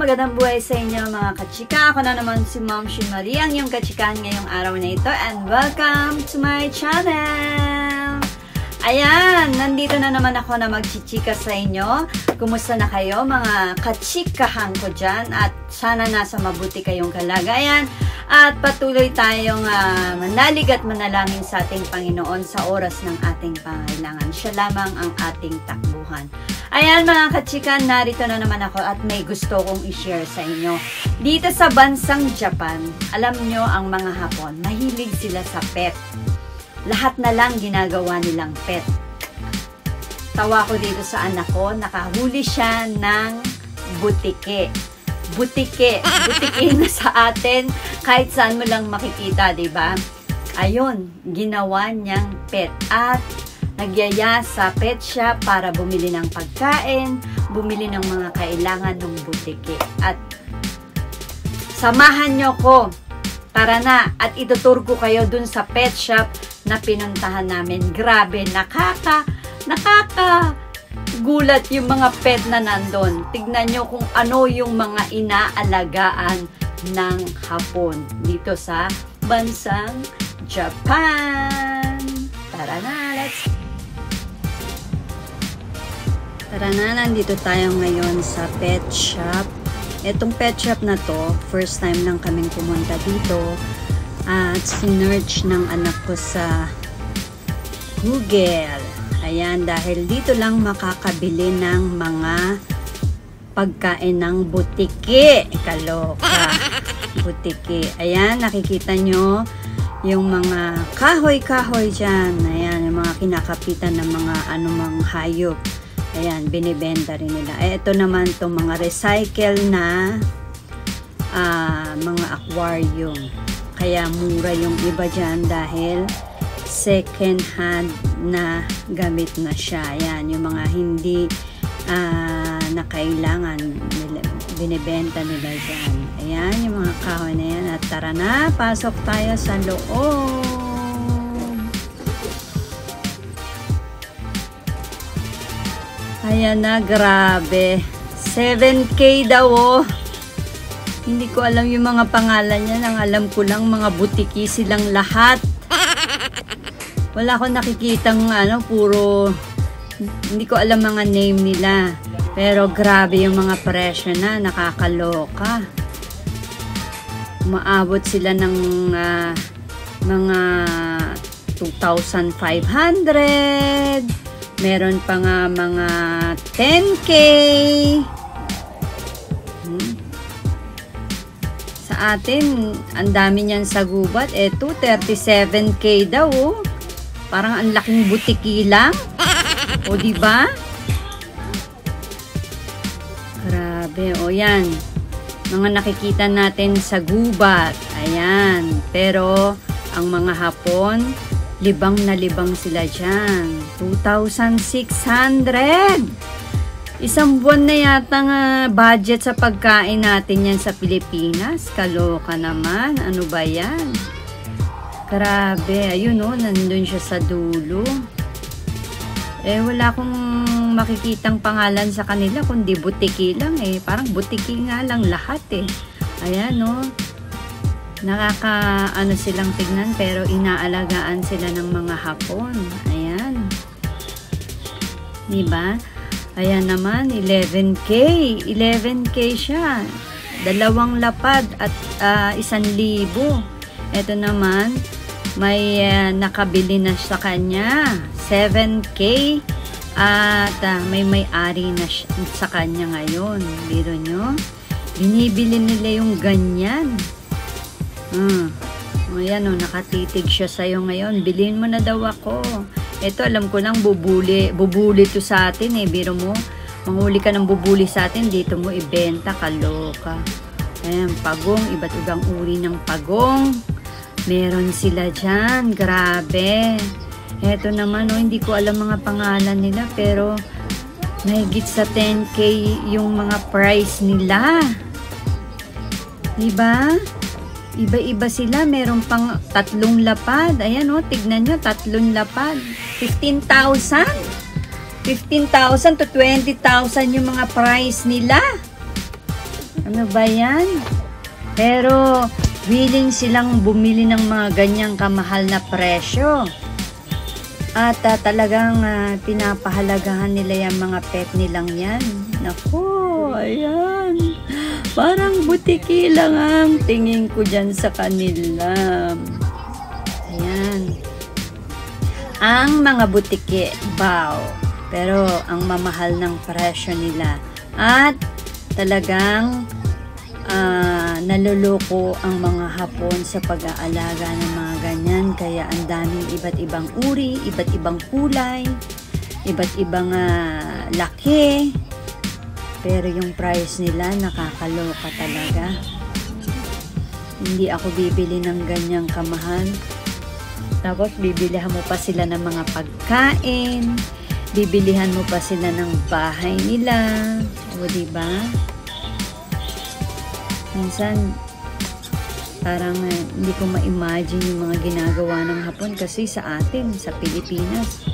magandang buhay sa inyo mga kachika. Ako na naman si Momshi Marie, ang iyong kachikahan ngayong araw na ito. And welcome to my channel! Ayan, nandito na naman ako na magchichika sa inyo. Kumusta na kayo mga kachikahan ko dyan? At sana nasa mabuti kayong kalagayan. At patuloy tayong manalig at manalangin sa ating Panginoon sa oras ng ating pangailangan. Siya lamang ang ating takbuhan. Ayan mga kachikan, narito na naman ako at may gusto kong i-share sa inyo. Dito sa bansang Japan, alam nyo ang mga Hapon, mahilig sila sa pet. Lahat na lang ginagawa nilang pet. Tawa ko dito sa anak ko, nakahuli siya ng butike. Butike na sa atin, kahit saan mo lang makikita, diba? Ayun, ginawa niyang pet at nagyaya sa pet shop para bumili ng pagkain, bumili ng mga kailangan ng butike. At samahan nyo ko, tara na, at itutur ko kayo dun sa pet shop na pinuntahan namin. Grabe, nakakagulat yung mga pet na nandun. Tignan nyo kung ano yung mga inaalagaan ng Hapon dito sa bansang Japan. Tara na, let's go! Tara na, nandito tayo ngayon sa pet shop. Itong pet shop na to, first time lang kaming pumunta dito. At sinerge ng anak ko sa Google. Ayan, dahil dito lang makakabili ng mga pagkain ng butike. Kaloka. Butike. Ayan, nakikita nyo yung mga kahoy-kahoy dyan. Ayan, yung mga kinakapitan ng mga anumang hayop. Ayan, binibenta rin nila. Eh, ito naman itong mga recycle na mga aquarium. Kaya mura yung iba dyan dahil second hand na gamit na siya. Ayan, yung mga hindi na kailangan binibenta nila dyan. Ayan, yung mga kahoy na yan. At tara na, pasok tayo sa loob. Ayan na, grabe. 7K daw oh. Hindi ko alam yung mga pangalan niyan. Ang alam ko lang, mga butiki silang lahat. Wala akong nakikitang puro, hindi ko alam mga name nila. Pero grabe yung mga presyo na, nakakaloka. Umaabot sila ng mga 2,500. Meron pa nga mga 10K. Sa atin, ang dami niyan sa gubat. Eto, 37K daw. Oh. Parang ang laking butiki lang. O, diba? Grabe. O, yan. Mga nakikita natin sa gubat. Ayan. Pero, ang mga Hapon, libang na libang sila dyan. 2,600! Isang buwan na yata nga budget sa pagkain natin yan sa Pilipinas. Kaloka naman. Ano ba yan? Grabe. Ayun o, nandun siya sa dulo. Eh, wala akong makikitang pangalan sa kanila kundi butiki lang eh. Parang butiki nga lang lahat eh. Ayan o. Nakaka silang tignan pero inaalagaan sila ng mga Hapon. Ayan. Diba? Ayan naman, 11K. 11K siya. 2 lapad at 1,000. Ito naman, may nakabili na sa kanya. 7K at may may-ari na sa kanya ngayon. Biro nyo? Binibili nila yung ganyan. Ayan o, nakatitig siya sa'yo ngayon. Bilhin mo na daw ako. Ito, alam ko lang, bubuli to sa atin eh. Biro mo, manghuli ka ng bubuli sa atin, dito mo ibenta. Kaloka. Ayan, pagong, iba't ibang uri ng pagong meron sila dyan. Grabe. Eto naman o, hindi ko alam mga pangalan nila, pero mahigit sa 10K yung mga price nila. Diba? Iba-iba sila. Meron pang 3 lapad. Ayan o, tignan nyo. 3 lapad. 15,000. 15,000 to 20,000 yung mga price nila. Ano ba yan? Pero willing silang bumili ng mga ganyang kamahal na presyo. At talagang pinapahalagahan nila yung mga pet nilang yan. Naku, ayan. Parang butiki lang ang tingin ko dyan sa kanila. Ayan. Ang mga butiki, baw. Pero ang mamahal ng presyo nila. At talagang naluloko ang mga Hapon sa pag-aalaga ng mga ganyan, kaya ang daming iba't ibang uri, iba't ibang kulay, iba't ibang laki, pero yung price nila nakakaloka talaga. Hindi ako bibili ng ganyang kamahal. Tapos bibilihan mo pa sila ng mga pagkain, bibilihan mo pa sila ng bahay nila, o diba? Minsan, parang hindi ko ma-imagine yung mga ginagawa ng Hapon kasi sa atin, sa Pilipinas,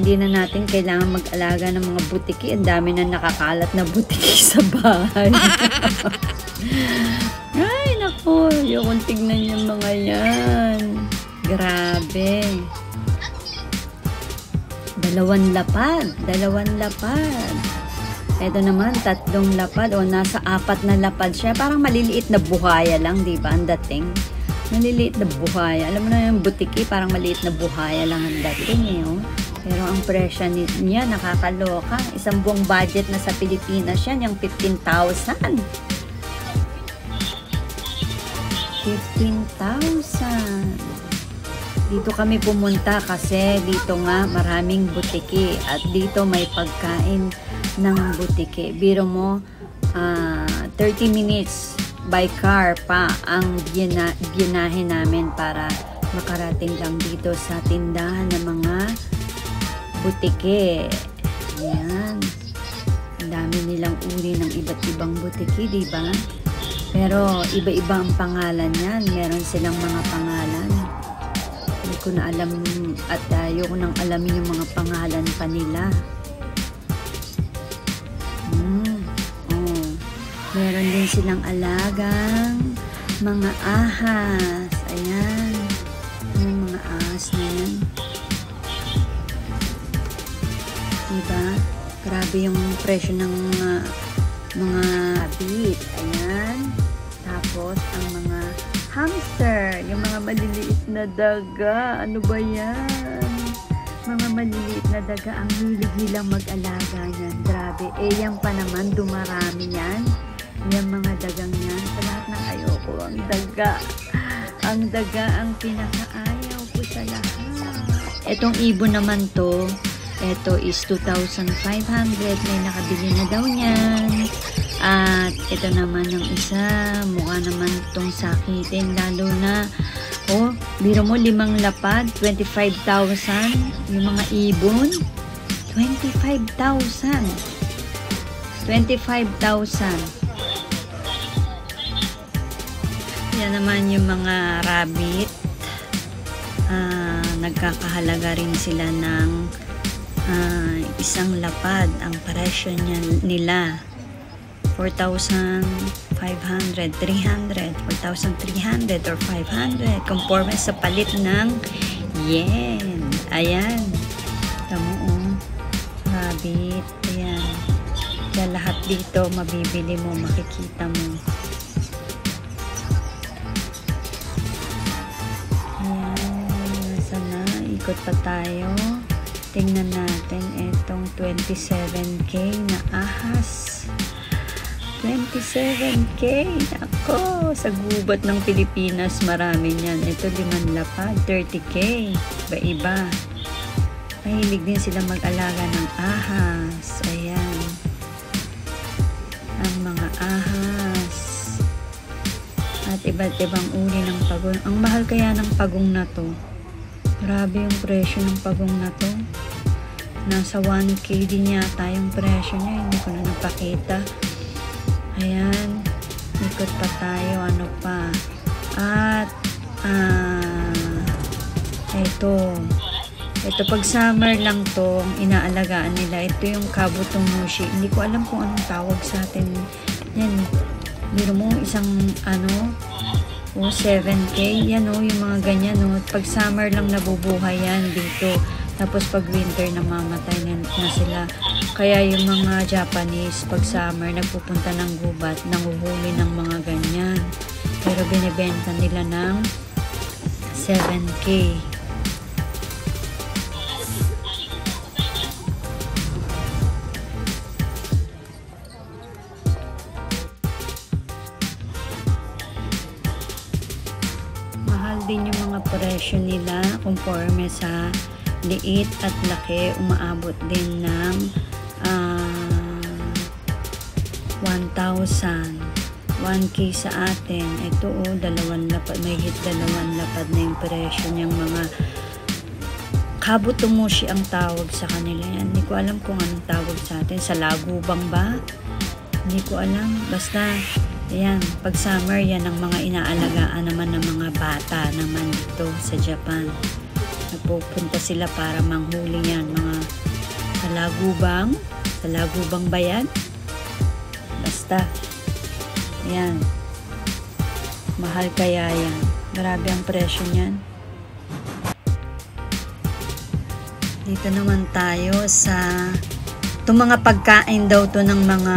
hindi na natin kailangan mag-alaga ng mga butiki. Ang dami na nakakalat na butiki sa bahay. Ay, naku, yung tignan yung mga yan. Grabe. Dalawang lapad. Ito naman, tatlong lapad o nasa apat na lapad siya. Parang maliliit na buhaya lang, di ba? Ang dating. Maliliit na buhaya. Alam mo na yung butiki, parang maliit na buhaya lang ang dating eh. Oh. Pero ang presya niya, nakakaloka. Isang buong budget na sa Pilipinas yan, yung 15,000. 15,000. Dito kami pumunta kasi dito nga maraming butiki at dito may pagkain ng butike. Biro mo 30 minutes by car pa ang binahe namin para makarating lang dito sa tindahan ng mga butike. Ayan. Ang dami nilang uri ng iba't ibang butike, diba? Pero iba-iba ang pangalan yan. Meron silang mga pangalan. Hindi ko na alam at ayoko nang alamin yung mga pangalan pa nila. Meron din silang alagang mga ahas. Ayan. Yung mga ahas na yan. Diba? Grabe yung presyo ng mga rabbit. Ayan. Tapos, ang mga hamster. Yung mga maliliit na daga. Ano ba yan? Mga maliliit na daga. Ang hilig lang mag-alaga yan. Grabe. Eh, yan pa naman. Dumarami yan. Yung mga dagang yan, sa lahat ng ayoko, ang daga ang pinakaayaw ko sa lahat. Etong ibon naman to, eto is 2,500, may nakabili na daw niyan. At ito naman yung isa, mukha naman tong sakitin, lalo na, oh, biro mo 5 lapad, 25,000, yung mga ibon, 25,000. Yan naman yung mga rabbit, nagkakahalaga rin sila ng 1 lapad. Ang presyo nila 4,500, 300, 4,300 or 500 conforme sa palit ng yen. Ayan, tamuong rabbit. Ayan, kaya lahat dito mabibili mo, makikita mo. Ikot pa tayo. Tingnan natin itong 27K na ahas. 27K! Ako! Sa gubat ng Pilipinas, marami yan. Ito 5 lapad. 30K. Iba-iba. Mahilig din sila mag-alaga ng ahas. Ayan. Ang mga ahas. At iba't ibang uri ng pagong. Ang mahal kaya ng pagong na to. Grabe yung presyo ng pagong na to. Nasa 1K din yata yung presyo niya. Hindi ko na napakita. Ayan. Ikot pa tayo. Ano pa? At, ito. Ito, pag summer lang to, ang inaalagaan nila. Ito yung Kabutomushi. Hindi ko alam kung anong tawag sa atin Yan. Biro mo isang ano, o 7K. Yan o, yung mga ganyan o. Pag summer lang nabubuhay yan dito. Tapos pag winter namamatay na sila. Kaya yung mga Japanese pag summer nagpupunta ng gubat, nanguhuli ng mga ganyan. Pero binibenta nila ng 7K. Mahal din yung mga presyo nila conforme sa liit at laki. Umaabot din ng 1,000. 1K sa atin. Ito o, dalawang lapad, may hit dalawang lapad na yung presyo niyang mga kabutomushi ang tawag sa kanila. Yan. Hindi ko alam kung anong tawag sa atin. Sa lagubang ba? Hindi ko alam. Basta, yan. Pag summer, yan ang mga inaalagaan naman ng mga bata naman dito sa Japan. Nagpupunta sila para manghuli yan. Mga sa lagubang ba yan? Basta, yan. Mahal kaya yan. Grabe ang presyo niyan. Dito naman tayo sa itong mga pagkain daw to ng mga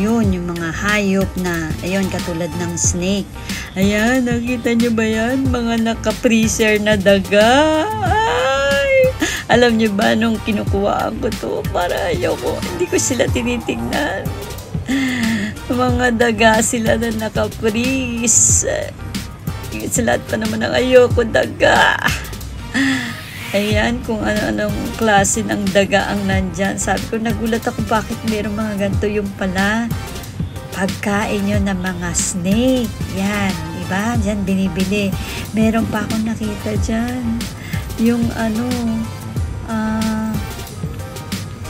yun, yung mga hayop na ayun, katulad ng snake. Ayan, nakita nyo ba yan? Mga naka-freezer na daga. Ay! Alam nyo ba nung kinukuha ko to, para ayoko, hindi ko sila tinitingnan. Mga daga sila na naka-freeze. Sila pa naman ang ayoko daga. Ayan, kung ano-anong klase ng daga ang nandyan. Sabi ko, nagulat ako bakit meron mga ganito. Yung pala pagkain yun ng mga snake. Yan, diba? Dyan binibili. Meron pa akong nakita dyan. Yung ano,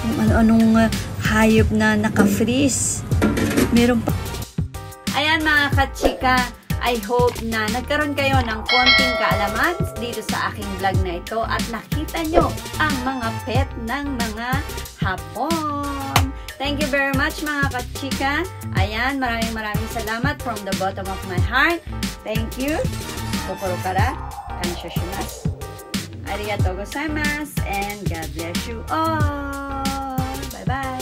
yung ano-anong hayop na naka-freeze. Meron pa. Ayan mga kachika, I hope na nagkaroon kayo ng konting kaalaman dito sa aking vlog na ito at nakita nyo ang mga pet ng mga Hapon. Thank you very much mga kachika. Ayan, maraming salamat from the bottom of my heart. Thank you. Kokoro kara kanshashimasu. Arigatou gozaimasu and God bless you all. Bye bye.